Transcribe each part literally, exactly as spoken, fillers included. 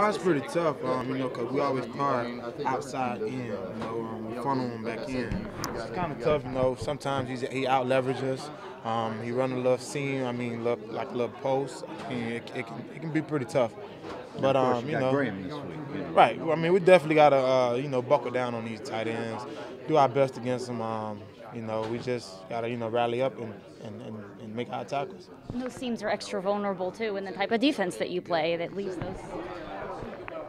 Ours is pretty tough, um, you know, because we always start outside in, you know, um, we funnel him back in. It's kind of tough, you know. Sometimes he's, he out-leverages us. Um, he run a little seam, I mean, love, like little post. I mean, it, it, can, it can be pretty tough. But, um, you know, right. I mean, we definitely got to, uh, you know, buckle down on these tight ends, do our best against them. Um, you know, we just got to, you know, rally up and, and, and, and make our tackles. And those seams are extra vulnerable, too, in the type of defense that you play that leaves those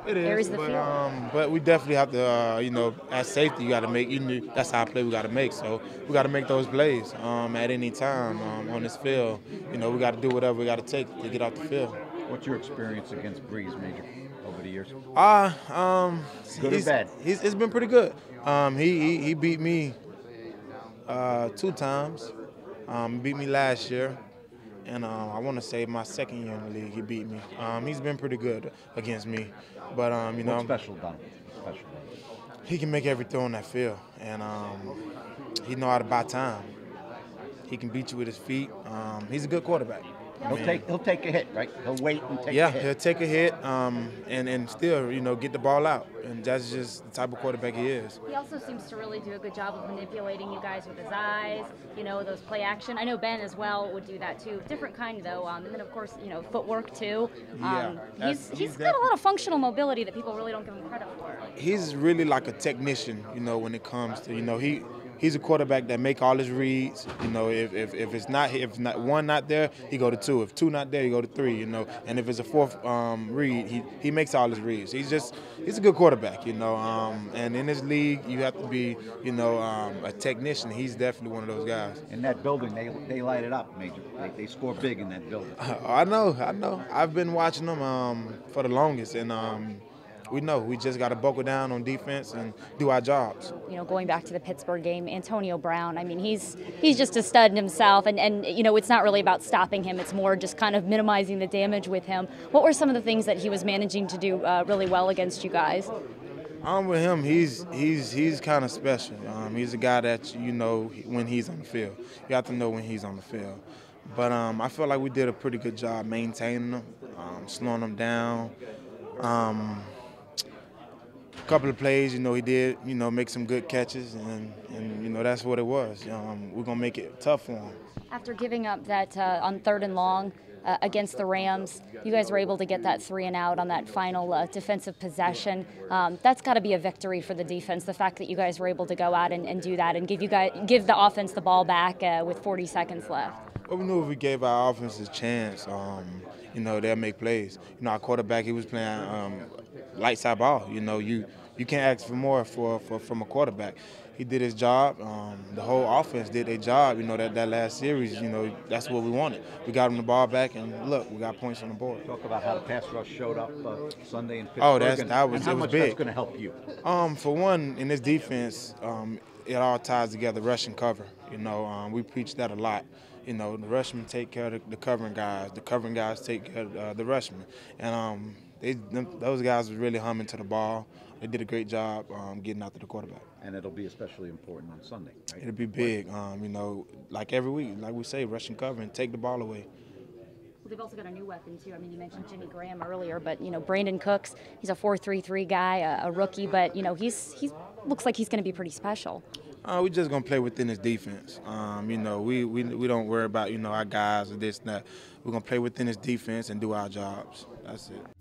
it is, areas of the but, field. Um, but we definitely have to, uh, you know, at safety, you got to make, you know, that's our play we got to make. So we got to make those plays um, at any time um, on this field. You know, we got to do whatever we got to take to get off the field. What's your experience against Breeze, Major, over the years? Uh, um, good or bad? He's, it's been pretty good. Um, he, he he beat me uh, two times. Um, beat me last year, and um, I want to say my second year in the league, he beat me. Um, he's been pretty good against me, but um, you know, what's special about him? Special. He can make every throw on that field, and um, he know how to buy time. He can beat you with his feet. Um, he's a good quarterback. He'll take, he'll take a hit, right? He'll wait and take yeah, a hit. Yeah, he'll take a hit um, and, and still, you know, get the ball out. And that's just the type of quarterback he is. He also seems to really do a good job of manipulating you guys with his eyes, you know, those play action. I know Ben as well would do that, too. Different kind, though. Um, and then, of course, you know, footwork, too. Um, yeah, he's he's got a lot of functional mobility that people really don't give him credit for. He's really like a technician, you know, when it comes to, you know, he – he's a quarterback that make all his reads. You know, if, if, if it's not if not one not there, he go to two. If two not there, he go to three. You know, and if it's a fourth um, read, he he makes all his reads. He's just he's a good quarterback. You know, um, and in this league, you have to be you know um, a technician. He's definitely one of those guys. In that building, they they light it up, Major. They, they score big in that building. I know, I know. I've been watching them um, for the longest, and. Um, We know we just got to buckle down on defense and do our jobs. You know, going back to the Pittsburgh game, Antonio Brown, I mean, he's he's just a stud himself. And, and, you know, it's not really about stopping him. It's more just kind of minimizing the damage with him. What were some of the things that he was managing to do uh, really well against you guys? Um, with him, he's he's he's kind of special. Um, he's a guy that, you know, when he's on the field. You have to know when he's on the field. But um, I feel like we did a pretty good job maintaining him, um, slowing him down. Um, Couple of plays, you know, he did, you know, make some good catches, and, and you know, that's what it was. Um, we're going to make it tough for him. After giving up that uh, on third and long uh, against the Rams, you guys were able to get that three and out on that final uh, defensive possession. Um, that's got to be a victory for the defense, the fact that you guys were able to go out and, and do that and give you guys give the offense the ball back uh, with forty seconds left. Well, we knew if we gave our offense a chance, um, you know, they'll make plays. You know, our quarterback, he was playing um, light side ball. You know, you you can't ask for more for, for from a quarterback. He did his job. Um, the whole offense did their job. You know, that, that last series, you know, that's what we wanted. We got him the ball back, and look, we got points on the board. Talk about how the pass rush showed up uh, Sunday in Pittsburgh. Oh, that's, and, that was, and how it was much big. That's going to help you? Um, for one, in this defense, um, it all ties together, rush and cover. You know, um, we preach that a lot. You know, the rushmen take care of the, the covering guys. The covering guys take care of uh, the rushmen. And um, they, them, those guys were really humming to the ball. They did a great job um, getting out to the quarterback. And it'll be especially important on Sunday, right? It'll be big, um, you know, like every week. Like we say, rush and cover and take the ball away. They've also got a new weapon, too. I mean, you mentioned Jimmy Graham earlier, but, you know, Brandon Cooks, he's a four three three guy, a, a rookie, but, you know, he's he's looks like he's going to be pretty special. Uh, we just going to play within his defense. Um, you know, we, we we don't worry about, you know, our guys or this and that. We're going to play within his defense and do our jobs. That's it.